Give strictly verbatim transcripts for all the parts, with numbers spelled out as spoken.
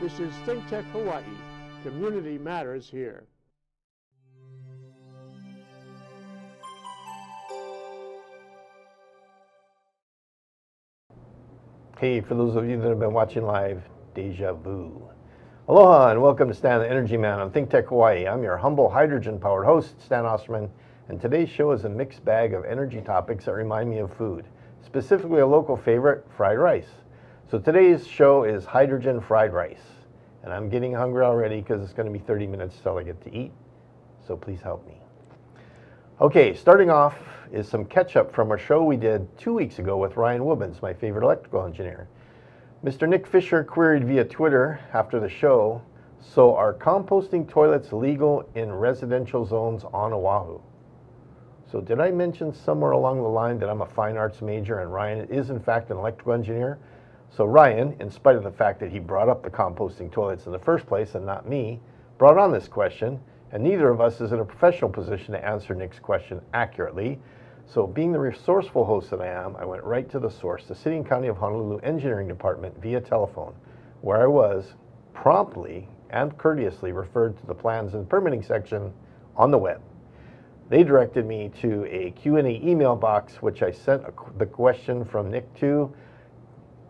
This is ThinkTech Hawaii. Community matters here. Hey, for those of you that have been watching live, deja vu. Aloha and welcome to Stan the Energy Man on ThinkTech Hawaii. I'm your humble hydrogen-powered host, Stan Osterman, and today's show is a mixed bag of energy topics that remind me of food, specifically a local favorite, fried rice. So today's show is hydrogen fried rice, and I'm getting hungry already because it's going to be thirty minutes till I get to eat, so please help me. Okay, starting off is some catch-up from a show we did two weeks ago with Ryan Wobens, my favorite electrical engineer. Mister Nick Fisher queried via Twitter after the show, so are composting toilets legal in residential zones on Oahu? So did I mention somewhere along the line that I'm a fine arts major and Ryan is in fact an electrical engineer? So Ryan, in spite of the fact that he brought up the composting toilets in the first place and not me, brought on this question, and neither of us is in a professional position to answer Nick's question accurately. So being the resourceful host that I am, I went right to the source, the City and County of Honolulu Engineering Department via telephone, where I was promptly and courteously referred to the plans and permitting section on the web. They directed me to a Q and A email box, which I sent the question from Nick to,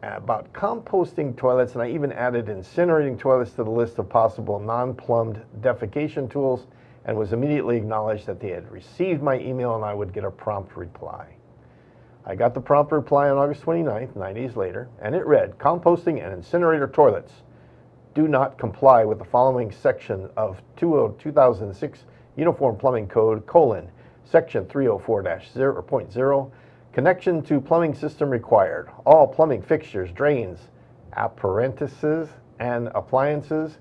about composting toilets, and I even added incinerating toilets to the list of possible non-plumbed defecation tools, and was immediately acknowledged that they had received my email and I would get a prompt reply. I got the prompt reply on August twenty-ninth, nine days later, and it read, composting and incinerator toilets do not comply with the following section of two thousand six Uniform Plumbing Code, colon, section three oh four point zero, connection to plumbing system required. All plumbing fixtures, drains, apparatuses, and appliances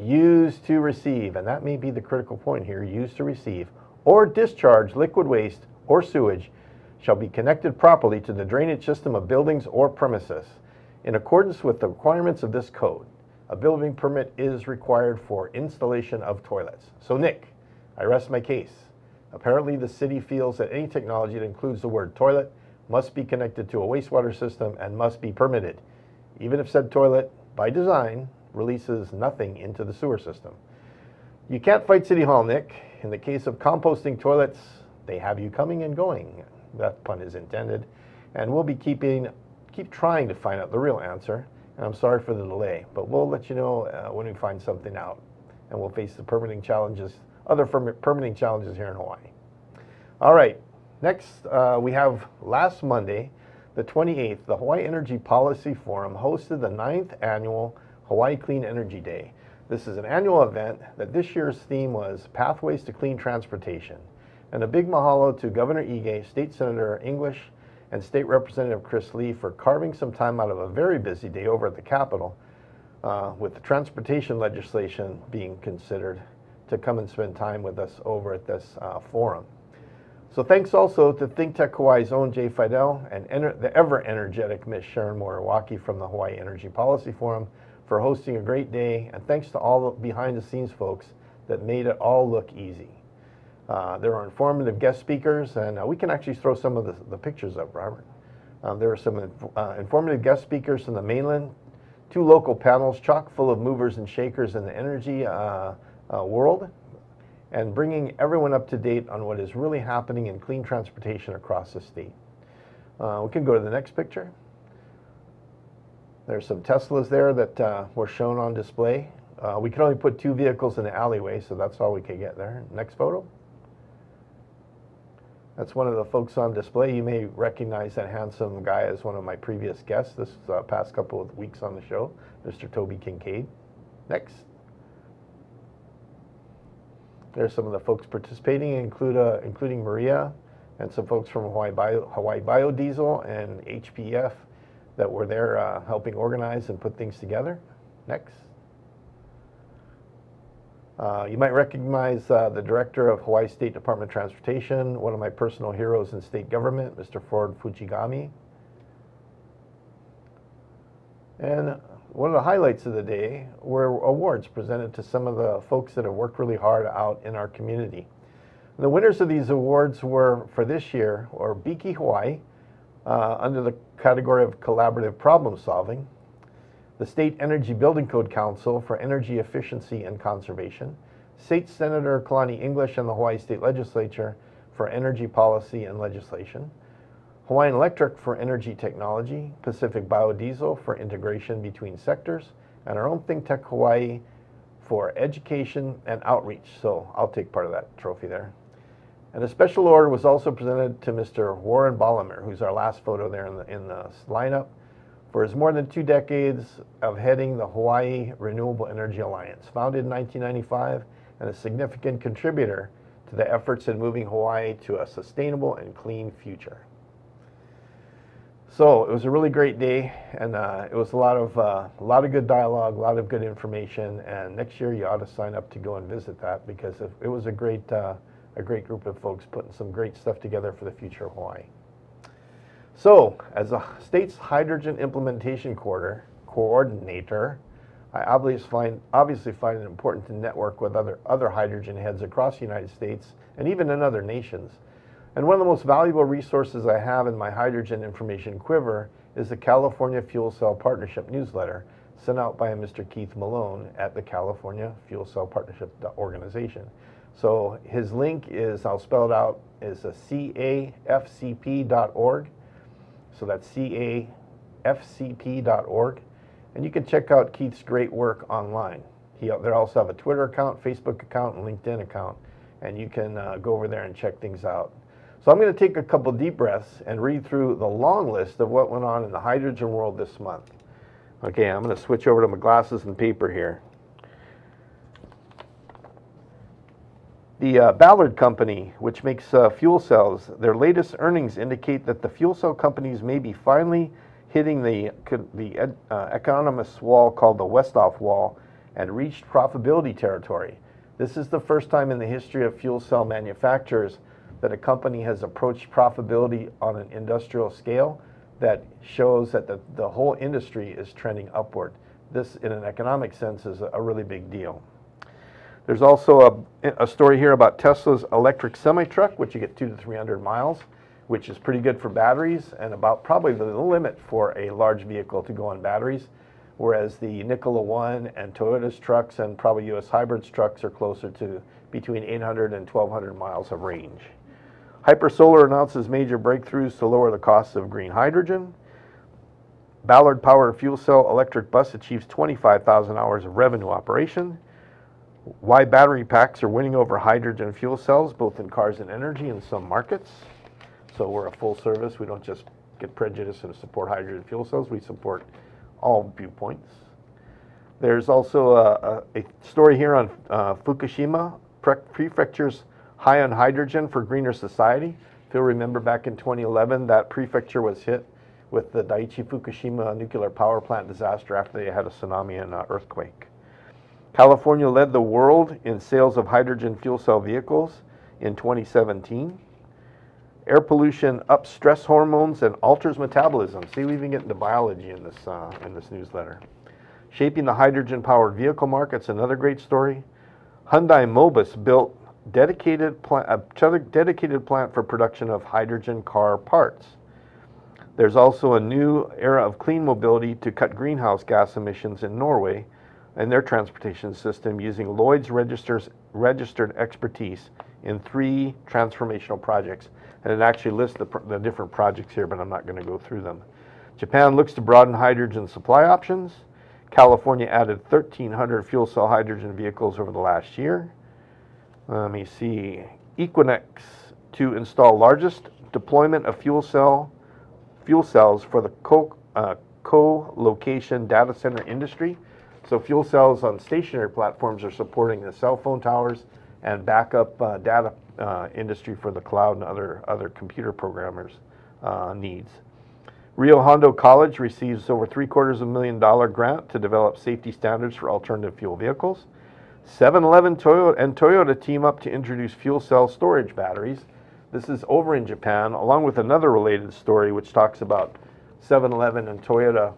used to receive, and that may be the critical point here, used to receive or discharge liquid waste or sewage shall be connected properly to the drainage system of buildings or premises. In accordance with the requirements of this code, a building permit is required for installation of toilets. So Nick, I rest my case. Apparently, the city feels that any technology that includes the word toilet must be connected to a wastewater system and must be permitted, even if said toilet, by design, releases nothing into the sewer system. You can't fight City Hall, Nick. In the case of composting toilets, they have you coming and going. That pun is intended. And we'll be keeping, keep trying to find out the real answer. And I'm sorry for the delay, but we'll let you know uh, when we find something out. And we'll face the permitting challenges other permitting challenges here in Hawaii. All right, next uh, we have last Monday, the twenty-eighth, the Hawaii Energy Policy Forum hosted the ninth annual Hawaii Clean Energy Day. This is an annual event that this year's theme was Pathways to Clean Transportation. And a big mahalo to Governor Ige, State Senator English, and State Representative Chris Lee for carving some time out of a very busy day over at the Capitol uh, with the transportation legislation being considered, to come and spend time with us over at this uh, forum. So thanks also to ThinkTech Hawaii's own Jay Fidel and the ever-energetic Miss Sharon Moriwaki from the Hawaii Energy Policy Forum for hosting a great day, and thanks to all the behind-the-scenes folks that made it all look easy. Uh, there are informative guest speakers, and uh, we can actually throw some of the, the pictures up, Robert. Um, there are some inf uh, informative guest speakers from the mainland, two local panels chock full of movers and shakers in the energy uh, Uh, world, and bringing everyone up to date on what is really happening in clean transportation across the state. Uh, we can go to the next picture. There's some Teslas there that uh, were shown on display. Uh, we can only put two vehicles in the alleyway, so that's all we could get there. Next photo. That's one of the folks on display. You may recognize that handsome guy as one of my previous guests this uh, past couple of weeks on the show, Mister Toby Kincaid. Next. There's some of the folks participating, include, uh, including Maria and some folks from Hawaii, Bio, Hawaii BioDiesel and H P F that were there uh, helping organize and put things together. Next. Uh, you might recognize uh, the director of Hawaii State Department of Transportation, one of my personal heroes in state government, Mister Ford Fuchigami. And one of the highlights of the day were awards presented to some of the folks that have worked really hard out in our community. And the winners of these awards were, for this year, or Biki Hawaii, uh, under the category of collaborative problem solving. the State Energy Building Code Council for Energy Efficiency and Conservation, State Senator Kalani English and the Hawaii State Legislature for Energy Policy and Legislation, Hawaiian Electric for Energy Technology, Pacific BioDiesel for Integration Between Sectors, and our own ThinkTech Hawaii for Education and Outreach. So I'll take part of that trophy there. And a special award was also presented to Mister Warren Bolimer, who's our last photo there in the, in the lineup, for his more than two decades of heading the Hawaii Renewable Energy Alliance, founded in nineteen ninety-five, and a significant contributor to the efforts in moving Hawaii to a sustainable and clean future. So it was a really great day, and uh, it was a lot of uh, a lot of good dialogue, a lot of good information. And next year you ought to sign up to go and visit that, because it was a great uh, a great group of folks putting some great stuff together for the future of Hawaii. So, as the state's hydrogen implementation coordinator, I obviously find, obviously find it important to network with other, other hydrogen heads across the United States and even in other nations. And one of the most valuable resources I have in my hydrogen information quiver is the California Fuel Cell Partnership newsletter sent out by Mister Keith Malone at the California Fuel Cell Partnership organization. So his link is, I'll spell it out, is a C A F C P dot org. So that's C A F C P dot org. And you can check out Keith's great work online. He, they also have a Twitter account, Facebook account, and LinkedIn account. And you can uh, go over there and check things out. So I'm going to take a couple deep breaths and read through the long list of what went on in the hydrogen world this month. Okay, I'm going to switch over to my glasses and paper here. The uh, Ballard Company, which makes uh, fuel cells, their latest earnings indicate that the fuel cell companies may be finally hitting the, the uh, economist's wall called the Westhoff Wall and reached profitability territory. This is the first time in the history of fuel cell manufacturers that a company has approached profitability on an industrial scale that shows that the, the whole industry is trending upward. This, in an economic sense, is a, a really big deal. There's also a, a story here about Tesla's electric semi-truck, which you get two to three hundred miles, which is pretty good for batteries and about probably the limit for a large vehicle to go on batteries, whereas the Nikola One and Toyota's trucks and probably U S Hybrid's trucks are closer to between eight hundred and twelve hundred miles of range. Hypersolar announces major breakthroughs to lower the costs of green hydrogen. Ballard Power Fuel Cell Electric Bus achieves twenty-five thousand hours of revenue operation. Why battery packs are winning over hydrogen fuel cells, both in cars and energy, in some markets. So we're a full service. We don't just get prejudiced and support hydrogen fuel cells. We support all viewpoints. There's also a, a, a story here on uh, Fukushima, pre prefecture's high on hydrogen for greener society. If you'll remember back in twenty eleven, that prefecture was hit with the Daiichi Fukushima nuclear power plant disaster after they had a tsunami and an earthquake. California led the world in sales of hydrogen fuel cell vehicles in twenty seventeen. Air pollution ups stress hormones and alters metabolism. See, we even get into biology in this, uh, in this newsletter. Shaping the hydrogen-powered vehicle market's another great story. Hyundai Mobis built dedicated plant, a dedicated plant for production of hydrogen car parts. There's also a new era of clean mobility to cut greenhouse gas emissions in Norway and their transportation system using Lloyd's registers, registered expertise in three transformational projects. And it actually lists the, the different projects here, but I'm not going to go through them. Japan looks to broaden hydrogen supply options. California added thirteen hundred fuel cell hydrogen vehicles over the last year. Let me see. Equinix to install largest deployment of fuel cell fuel cells for the co, uh, co-location data center industry. So fuel cells on stationary platforms are supporting the cell phone towers and backup uh, data uh, industry for the cloud and other, other computer programmers' uh, needs. Rio Hondo College receives over three quarters of a million dollar grant to develop safety standards for alternative fuel vehicles. seven eleven Toyota and Toyota team up to introduce fuel cell storage batteries. This is over in Japan, along with another related story which talks about seven eleven and Toyota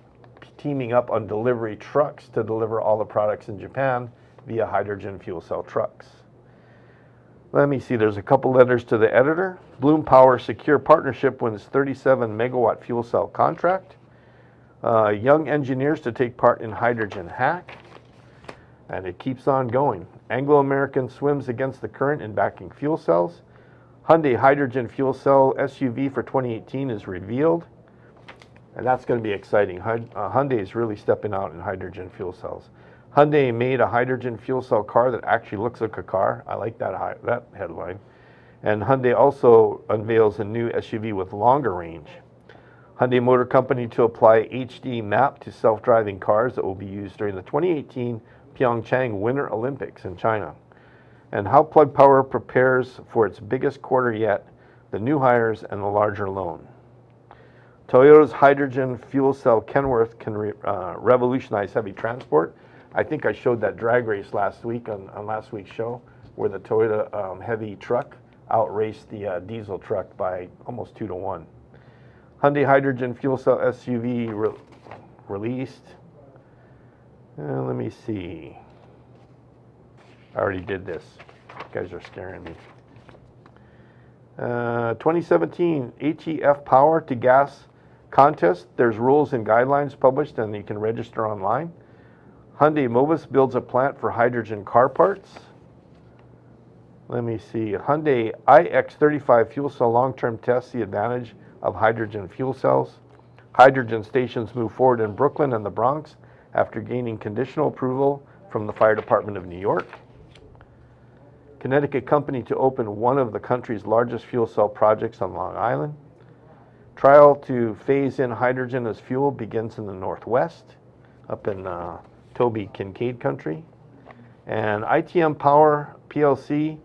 teaming up on delivery trucks to deliver all the products in Japan via hydrogen fuel cell trucks. Let me see, there's a couple letters to the editor. Bloom Power Secure Partnership wins thirty-seven megawatt fuel cell contract. uh, young engineers to take part in Hydrogen Hack, and it keeps on going. Anglo-American swims against the current in backing fuel cells. Hyundai hydrogen fuel cell S U V for twenty eighteen is revealed, and that's going to be exciting. Hyundai is really stepping out in hydrogen fuel cells. Hyundai made a hydrogen fuel cell car that actually looks like a car. I like that, high, that headline. And Hyundai also unveils a new S U V with longer range. Hyundai Motor Company to apply H D map to self-driving cars that will be used during the twenty eighteen Pyeongchang Winter Olympics in China. And how Plug Power prepares for its biggest quarter yet, the new hires and the larger loan. Toyota's hydrogen fuel cell Kenworth can re, uh, revolutionize heavy transport. I think I showed that drag race last week on, on last week's show where the Toyota um, heavy truck outraced the uh, diesel truck by almost two to one. Hyundai hydrogen fuel cell S U V re released. Uh, let me see. I already did this. You guys are scaring me. Uh, twenty seventeen A T F Power to Gas Contest. There's rules and guidelines published, and you can register online. Hyundai Mobis builds a plant for hydrogen car parts. Let me see. Hyundai i X thirty-five fuel cell long-term tests the advantage of hydrogen fuel cells. Hydrogen stations move forward in Brooklyn and the Bronx after gaining conditional approval from the Fire Department of New York. Connecticut company to open one of the country's largest fuel cell projects on Long Island. Trial to phase in hydrogen as fuel begins in the Northwest, up in uh, Toby Kincaid country. And I T M Power P L C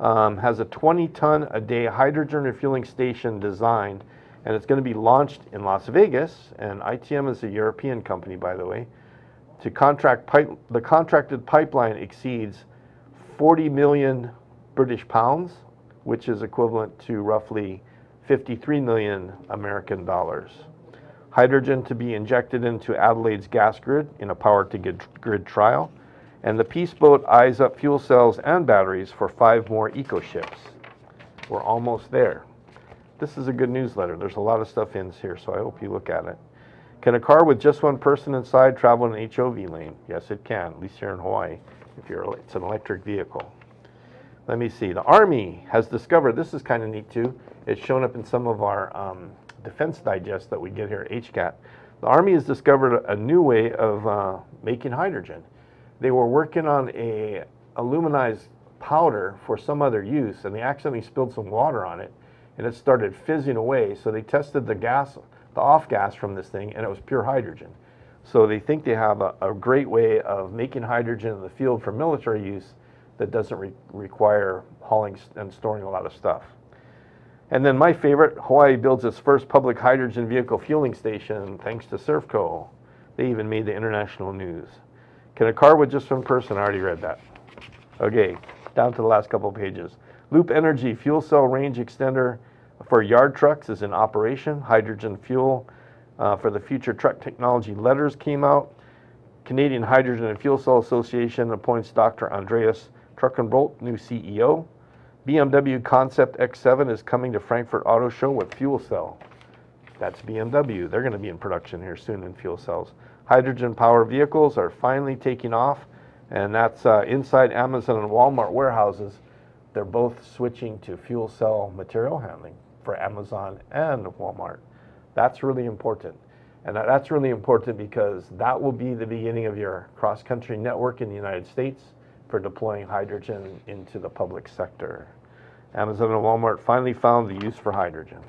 um, has a twenty ton a day hydrogen refueling station designed, and it's going to be launched in Las Vegas. And I T M is a European company, by the way. To contract pipe, the contracted pipeline exceeds forty million British pounds, which is equivalent to roughly fifty-three million American dollars. Hydrogen to be injected into Adelaide's gas grid in a power-to-grid trial. And the Peace Boat eyes up fuel cells and batteries for five more eco-ships. We're almost there. This is a good newsletter. There's a lot of stuff in here, so I hope you look at it. Can a car with just one person inside travel in an H O V lane? Yes, it can, at least here in Hawaii, if you're, it's an electric vehicle. Let me see. The Army has discovered, this is kind of neat too, it's shown up in some of our um, defense digests that we get here at H C A N. The Army has discovered a new way of uh, making hydrogen. They were working on a aluminized powder for some other use, and they accidentally spilled some water on it, and it started fizzing away, so they tested the gas, the off gas from this thing, and it was pure hydrogen. So they think they have a, a great way of making hydrogen in the field for military use that doesn't re require hauling and storing a lot of stuff. And then my favorite, Hawaii builds its first public hydrogen vehicle fueling station thanks to Servco. They even made the international news. Can a car with just one person? I already read that. Okay, down to the last couple pages. Loop Energy fuel cell range extender for yard trucks is in operation. Hydrogen fuel uh, for the future truck technology letters came out. Canadian Hydrogen and Fuel Cell Association appoints Doctor Andreas Truckenbolt, new C E O. B M W Concept X seven is coming to Frankfurt Auto Show with fuel cell. That's B M W. They're going to be in production here soon in fuel cells. Hydrogen power vehicles are finally taking off, and that's uh, inside Amazon and Walmart warehouses. They're both switching to fuel cell material handling for Amazon and Walmart. That's really important. And that's really important because that will be the beginning of your cross-country network in the United States for deploying hydrogen into the public sector. Amazon and Walmart finally found the use for hydrogen.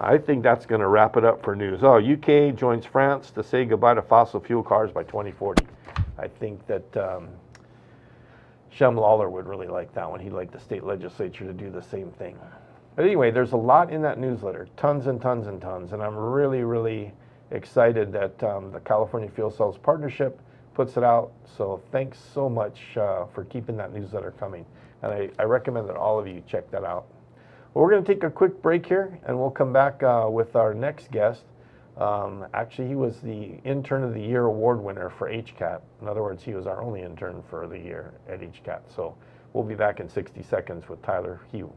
I think that's going to wrap it up for news. Oh, U K joins France to say goodbye to fossil fuel cars by twenty forty. I think that um, Shem Lawler would really like that one. He'd like the state legislature to do the same thing. But anyway, there's a lot in that newsletter, tons and tons and tons, and I'm really, really excited that um, the California Fuel Cells Partnership puts it out. So thanks so much uh, for keeping that newsletter coming. And I, I recommend that all of you check that out. Well, we're going to take a quick break here, and we'll come back uh, with our next guest. Um, actually, he was the Intern of the Year award winner for H C A T. In other words, he was our only intern for the year at H C A T. So we'll be back in sixty seconds with Tyler Hiu.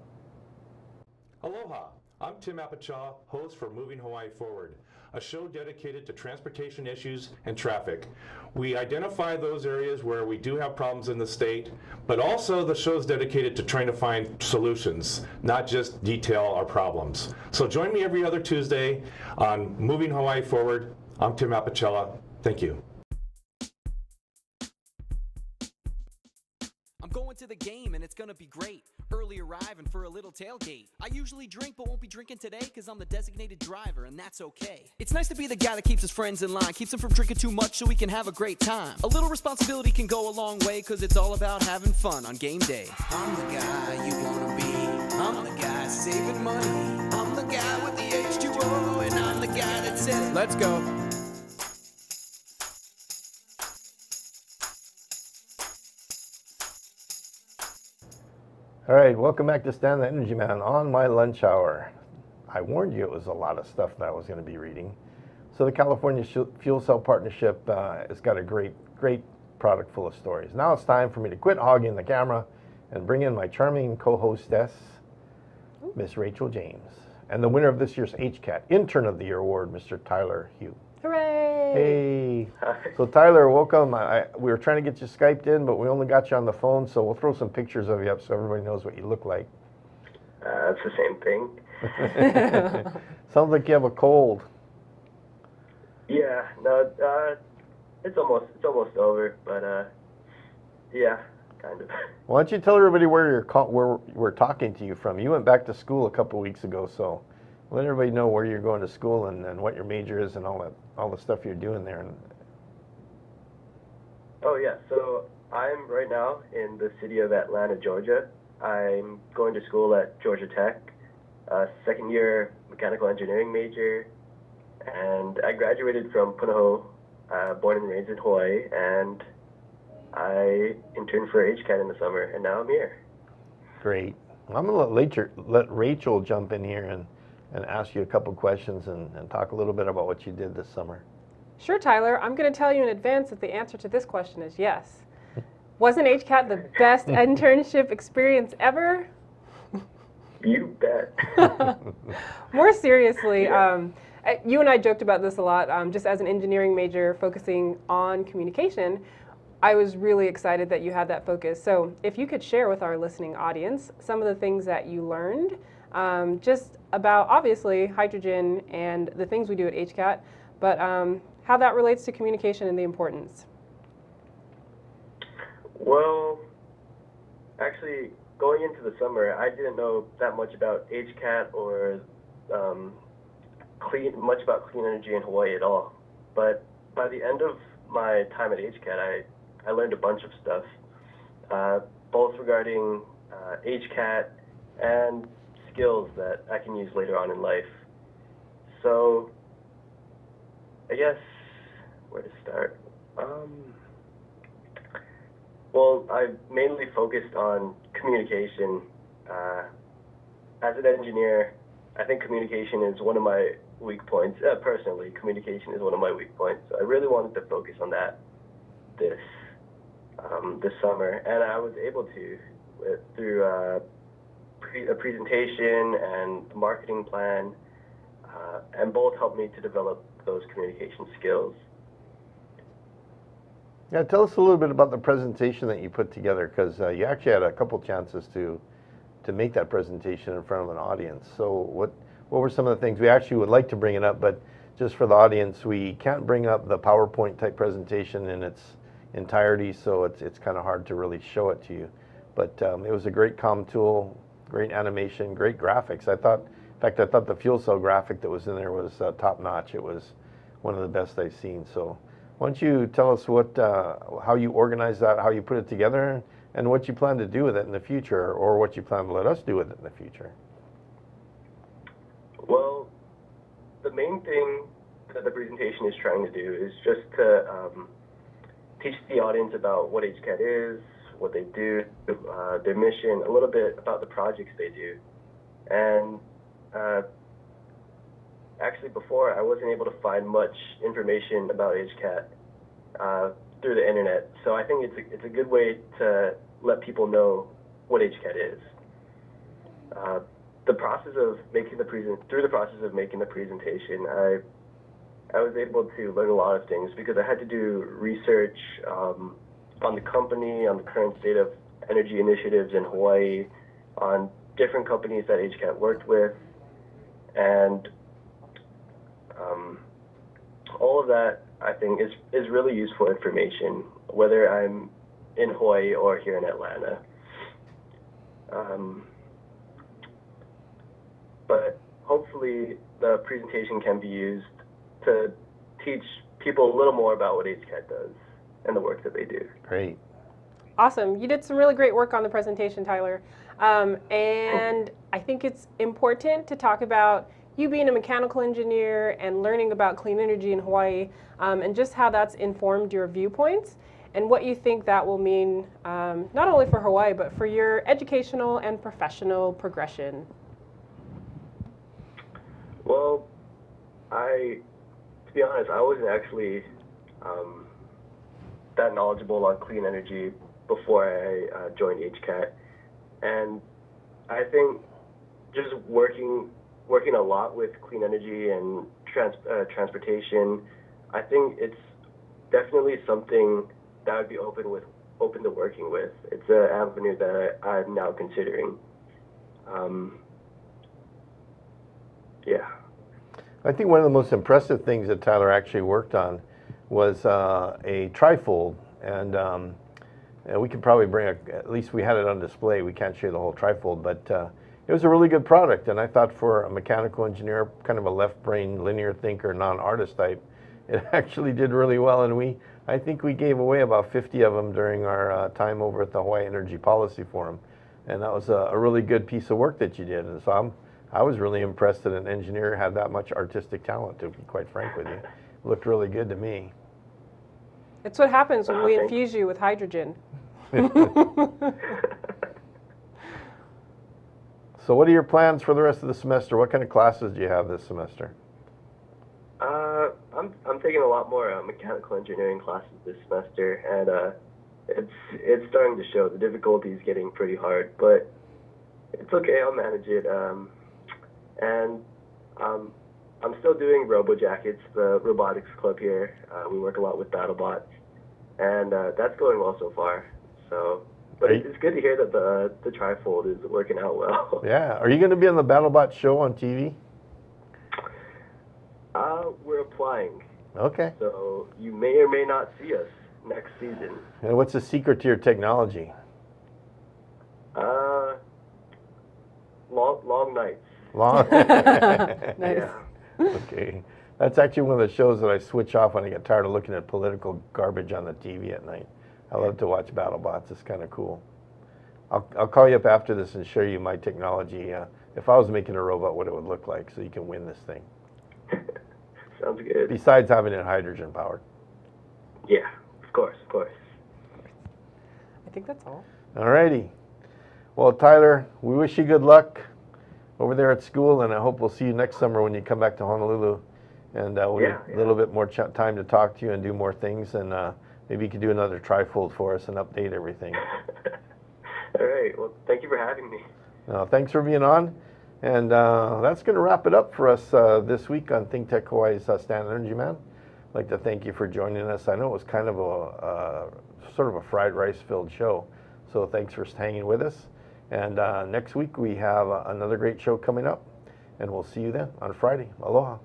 Aloha. I'm Tim Apicella, host for Moving Hawaii Forward, a show dedicated to transportation issues and traffic. We identify those areas where we do have problems in the state, but also the show's dedicated to trying to find solutions, not just detail our problems. So join me every other Tuesday on Moving Hawaii Forward. I'm Tim Apicella. Thank you. I'm going to the game and it's going to be great. Early arriving for a little tailgate. I usually drink but won't be drinking today because I'm the designated driver, and that's okay. It's nice to be the guy that keeps his friends in line, keeps them from drinking too much so we can have a great time. A little responsibility can go a long way because it's all about having fun on game day. I'm the guy you want to be. I'm the guy saving money. I'm the guy with the H two O, and I'm the guy that says, let's go. All right, welcome back to Stan the Energy Man on my lunch hour. I warned you it was a lot of stuff that I was going to be reading. So the California Fuel Cell Partnership uh, has got a great, great product full of stories. Now it's time for me to quit hogging the camera and bring in my charming co-hostess, Miss Rachel James, and the winner of this year's H CAN Intern of the Year Award, Mister Tyler Hiu. Hooray! Hey. Hi. So Tyler, welcome. I, we were trying to get you Skyped in, but we only got you on the phone, so we'll throw some pictures of you up so everybody knows what you look like. Uh, that's the same thing. Sounds like you have a cold. Yeah, no, uh, it's almost it's almost over, but uh, yeah, kind of. Why don't you tell everybody where you're where we're talking to you from? You went back to school a couple weeks ago, so. Let everybody know where you're going to school and, and what your major is and all that, all the stuff you're doing there. Oh yeah, so I'm right now in the city of Atlanta, Georgia. I'm going to school at Georgia Tech, uh, second year mechanical engineering major, and I graduated from Punahou, uh, born and raised in Hawaii, and I interned for H CAN in the summer, and now I'm here. Great. I'm gonna let later let Rachel jump in here and. and ask you a couple questions and, and talk a little bit about what you did this summer. Sure, Tyler. I'm going to tell you in advance that the answer to this question is yes. Wasn't H CAN the best internship experience ever? You bet. More seriously, yeah. um, you and I joked about this a lot. Um, just as an engineering major focusing on communication, I was really excited that you had that focus. So if you could share with our listening audience some of the things that you learned, Um, just about, obviously, hydrogen and the things we do at H CAN, but um, how that relates to communication and the importance. Well, actually, going into the summer, I didn't know that much about H CAN or um, clean, much about clean energy in Hawaii at all. But by the end of my time at H CAN, I, I learned a bunch of stuff, uh, both regarding uh, H CAN and skills that I can use later on in life. So, I guess, where to start? Um, well, I mainly focused on communication. Uh, as an engineer, I think communication is one of my weak points. Uh, personally, communication is one of my weak points. So I really wanted to focus on that this, um, this summer, and I was able to uh, through uh, a presentation and marketing plan, uh, and both helped me to develop those communication skills. Yeah, tell us a little bit about the presentation that you put together, because uh, you actually had a couple chances to to make that presentation in front of an audience. So what what were some of the things? We actually would like to bring it up, but just for the audience, we can't bring up the PowerPoint type presentation in its entirety, so it's, it's kind of hard to really show it to you. But um, it was a great comm tool. Great animation, great graphics. I thought, in fact, I thought the fuel cell graphic that was in there was uh, top-notch. It was one of the best I've seen. So why don't you tell us what, uh, how you organized that, how you put it together, and what you plan to do with it in the future, or what you plan to let us do with it in the future? Well, the main thing that the presentation is trying to do is just to um, teach the audience about what H CAN is, what they do, uh, their mission, a little bit about the projects they do. And uh, actually before, I wasn't able to find much information about H CAN uh, through the internet. So I think it's a, it's a good way to let people know what H CAN is. Uh, the process of making the present through the process of making the presentation, I I was able to learn a lot of things because I had to do research um, on the company, on the current state of energy initiatives in Hawaii, on different companies that HCaN worked with, and um, all of that I think is is really useful information, whether I'm in Hawaii or here in Atlanta. Um, but hopefully the presentation can be used to teach people a little more about what HCaN does and the work that they do. Great. Awesome. You did some really great work on the presentation, Tyler. Um, and I think it's important to talk about you being a mechanical engineer and learning about clean energy in Hawaii, um, and just how that's informed your viewpoints and what you think that will mean, um, not only for Hawaii, but for your educational and professional progression. Well, I, to be honest, I wasn't actually um, that knowledgeable on clean energy before I uh, joined HCaN, and I think just working working a lot with clean energy and trans uh, transportation, I think it's definitely something that I'd be open with open to working with. It's an avenue that I, I'm now considering. Um, yeah. I think one of the most impressive things that Tyler actually worked on was uh, a trifold, and um, we could probably bring a, at least we had it on display. We can't show you the whole trifold, but uh, it was a really good product, and I thought for a mechanical engineer, kind of a left-brain, linear thinker, non-artist type, it actually did really well, and we, I think we gave away about fifty of them during our uh, time over at the Hawaii Energy Policy Forum, and that was a, a really good piece of work that you did, and so I'm, I was really impressed that an engineer had that much artistic talent, to be quite frank with you. It looked really good to me. It's what happens when we infuse you with hydrogen. So what are your plans for the rest of the semester? What kind of classes do you have this semester? Uh, I'm, I'm taking a lot more uh, mechanical engineering classes this semester, and uh, it's, it's starting to show. The difficulty is getting pretty hard, but it's okay. I'll manage it. Um, and um, I'm still doing RoboJackets, the robotics club here. Uh, we work a lot with BattleBot, and uh, that's going well so far. So. But it's good to hear that the the trifold is working out well. Yeah. Are you going to be on the BattleBot show on T V? Uh, we're applying. Okay. So you may or may not see us next season. And what's the secret to your technology? Uh, long long nights. Long. Nice. Yeah. Okay. That's actually one of the shows that I switch off when I get tired of looking at political garbage on the T V at night. I love to watch BattleBots. It's kind of cool. I'll, I'll call you up after this and show you my technology. Uh, if I was making a robot, what it would look like, so you can win this thing. Sounds good. Besides having it hydrogen powered. Yeah, of course, of course. I think that's all. All righty. Well, Tyler, we wish you good luck over there at school, and I hope we'll see you next summer when you come back to Honolulu, and uh, we'll yeah, have yeah. a little bit more ch time to talk to you and do more things, and. Uh, Maybe you could do another trifold for us and update everything. All right. Well, thank you for having me. Uh, thanks for being on. And uh, that's going to wrap it up for us uh, this week on ThinkTech Hawaii's uh, Stan the Energy Man. I'd like to thank you for joining us. I know it was kind of a uh, sort of a fried rice-filled show, so thanks for hanging with us. And uh, next week we have uh, another great show coming up, and we'll see you then on Friday. Aloha.